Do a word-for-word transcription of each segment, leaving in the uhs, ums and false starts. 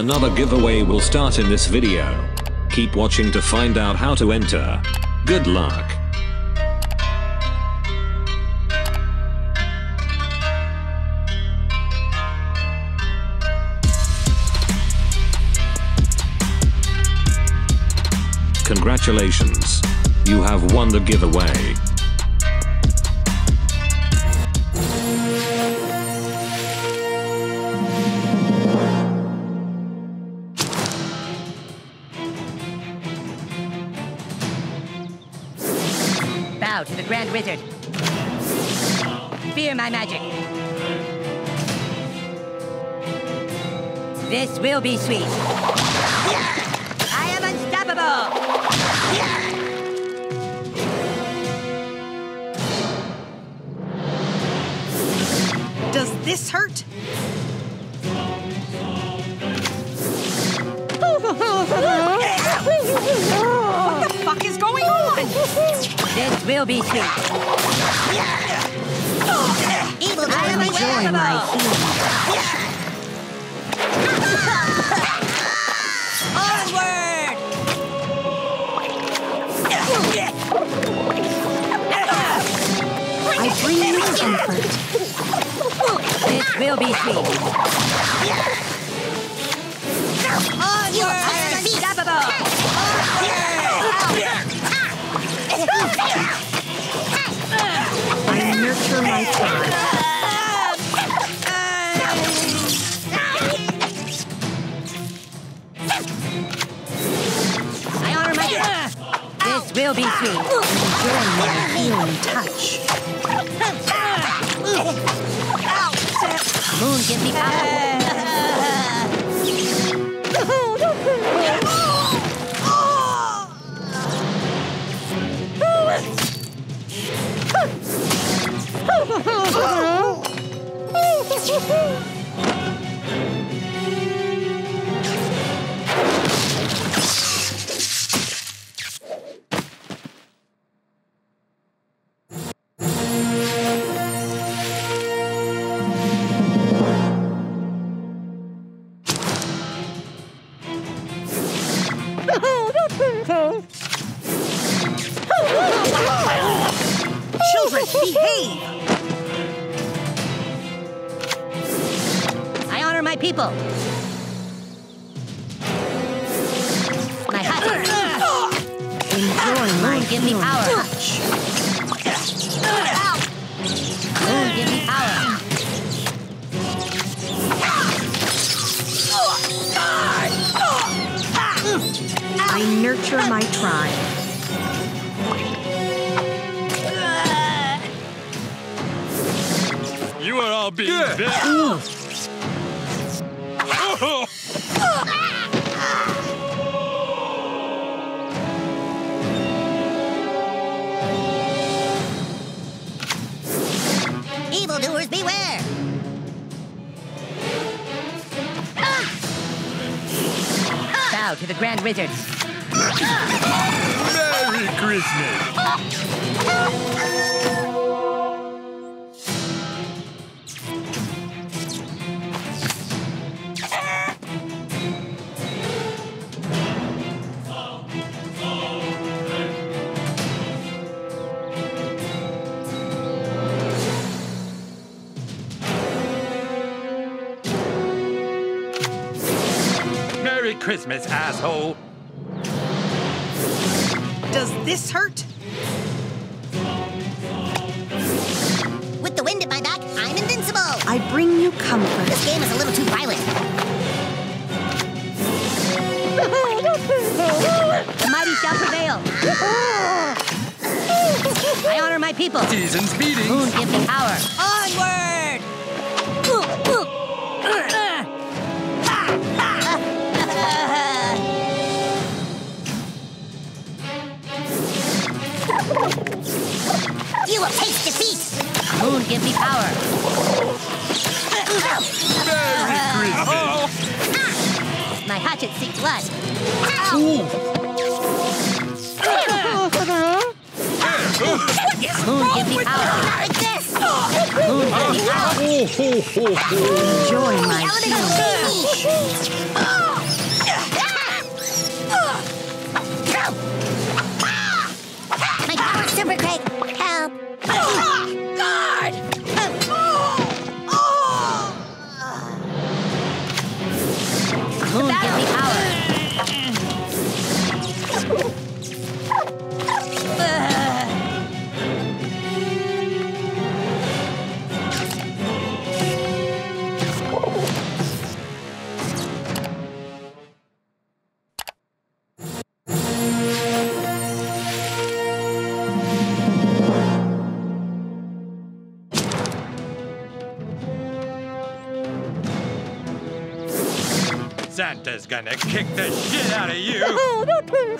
Another giveaway will start in this video. Keep watching to find out how to enter. Good luck. Congratulations. You have won the giveaway. Bow to the Grand Wizard. Fear my magic. This will be sweet. I am unstoppable. Does this hurt? What the fuck is going on? This will be sweet. Evil time is joy, my Onward! I bring you comfort. This will be sweet. Onward! Unstoppable! I nurture my pride. I honor my pride. This will be sweet. Enjoy my healing touch. Moon, give me power. Children, behave! My people, my heart. Enjoy my give me power. Moon, give me power. I nurture my tribe. You are all being yeah. Evildoers, beware! Bow to the Grand Wizard. Merry Christmas! Christmas, asshole! Does this hurt? With the wind at my back, I'm invincible! I bring you comfort. This game is a little too violent. The mighty shall prevail! I honor my people! Season's meetings! Moon, give me power! Onward! You will taste defeat! Moon, give me power! Merry Christmas! My hatchet seeks blood! Moon, give me power! Moon, give me power! ho, ho, ho, ho. Enjoy my food. My power super great. Help. Guard! The battery power. Santa's gonna kick the shit out of you! Oh, not too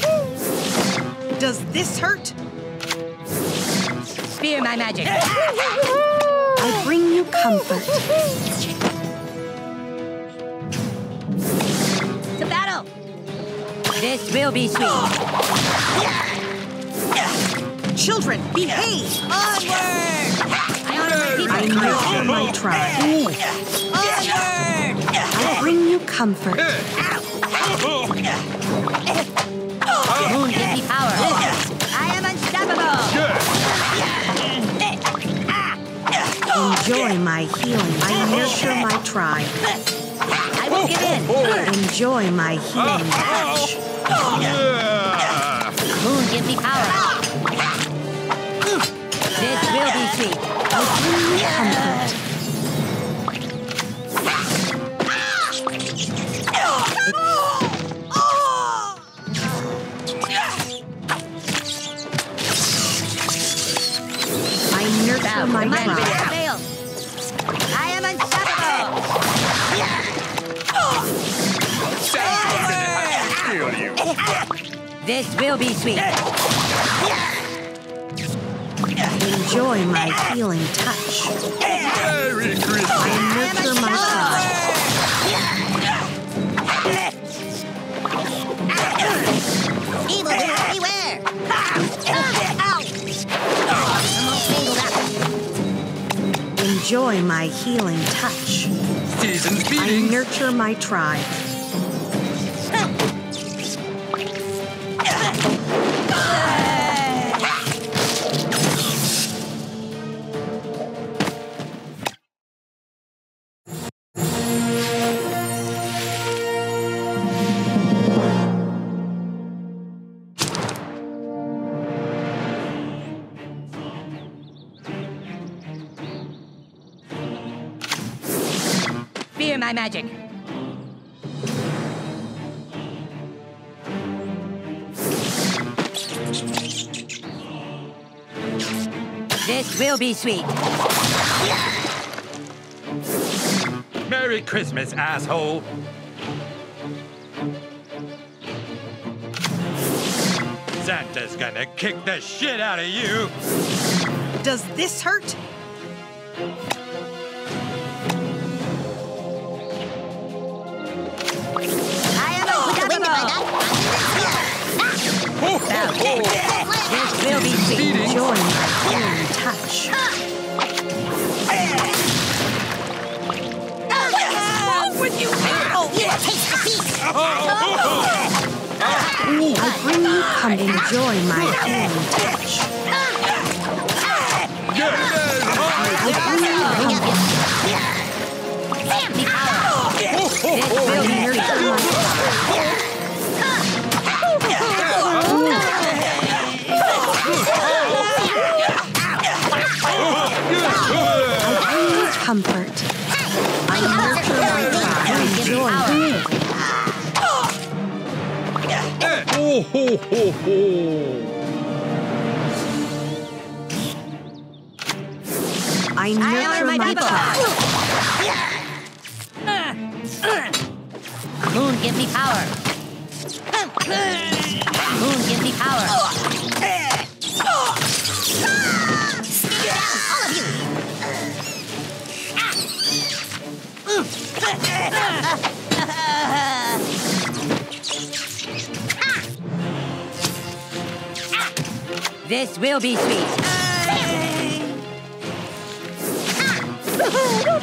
close! Does this hurt? Fear my magic. I bring you comfort. To battle! This will be sweet. Children, behave! Onward! I know my tribe. I bring you comfort. Moon gives me power. I am unstoppable. Enjoy my healing. I nurture my tribe. I will give in. Enjoy my healing touch. Moon gives me power. This will be sweet. I nurture my mind. I am unstoppable. This will be sweet. Enjoy my healing touch. Merry Christmas! I nurture my power. Evil doer, beware! Ow! Enjoy my healing touch. Season's beating. I nurture my tribe. My magic. This will be sweet. Merry Christmas, asshole. Santa's gonna kick the shit out of you. Does this hurt? Oh, oh, oh. This will be sweet. Enjoy my healing touch. What's wrong with you? Oh, taste the feast. I bring you come enjoy my healing touch. I bring you comfort. I nurture my tribe. Enjoy it. Ho, ho, ho, ho. I nurture my tribe. Moon, give me power. Moon, give me power. Stay down, all of you. This will be sweet. Ah. Not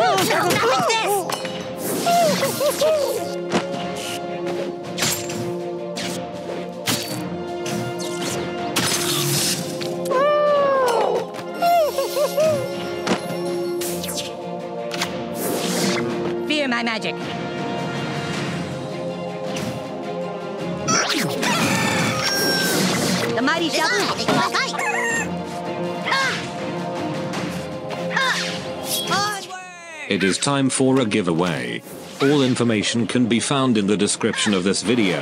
like this! Fear my magic. The mighty shall It is time for a giveaway. All information can be found in the description of this video.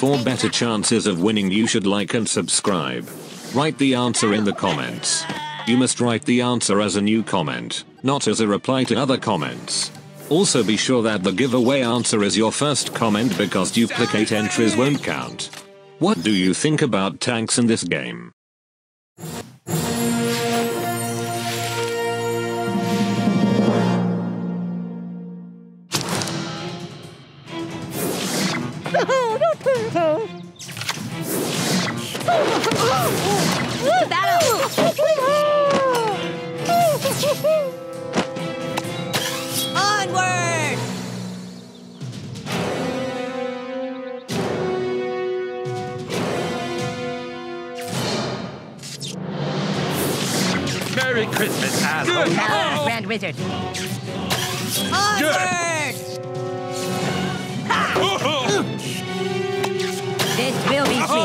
For better chances of winning, you should like and subscribe. Write the answer in the comments. You must write the answer as a new comment, not as a reply to other comments. Also be sure that the giveaway answer is your first comment, because duplicate entries won't count. What do you think about tanks in this game? Onward! Merry Christmas, asshole! Good. Oh. Grand Wizard! Onward! Oh, oh. This will be sweet! Oh.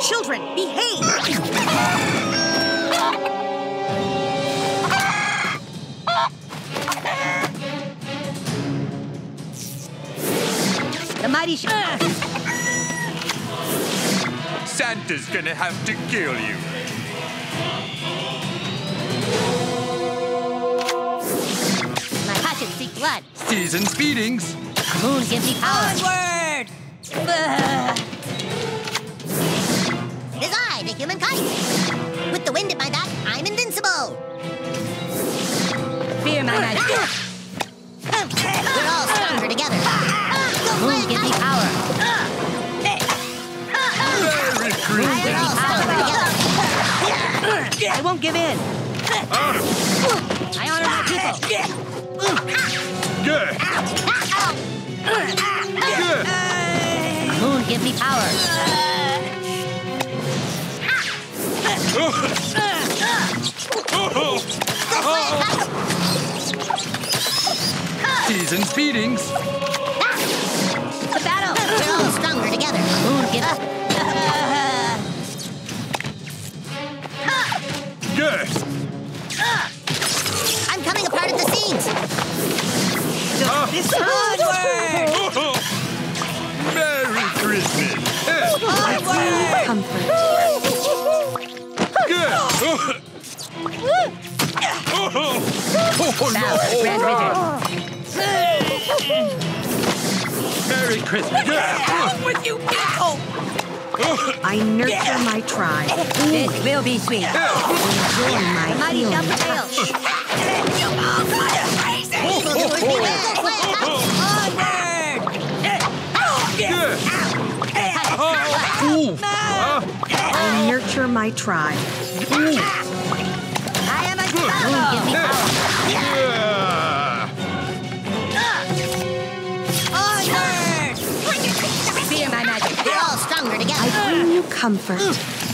Children, behave! The mighty sh- Santa's gonna have to kill you. My hatchet seek blood. Season's feedings. Moon gives me power. Onward! Uh. The human kite. With the wind at my back, I'm invincible. Fear my magic. We're all stronger together. Moon, give me power. Merry Christmas. We're all stronger together. I won't give in. I honor my people. Good. Moon, give me power. Season's feedings. The battle. We're all stronger together. Moon, give up. Good. I'm coming apart at the seams. This onward. Merry Christmas. Onward. Comfort. Oh, oh no. Grand Wizard. Merry Christmas. What's wrong with you people? I nurture yeah. my tribe. This will be sweet. Enjoy my mighty dumbbell. You all got it crazy. Onward. I nurture my tribe. I am a Onward! Fear my magic. We're all stronger together. I bring you comfort.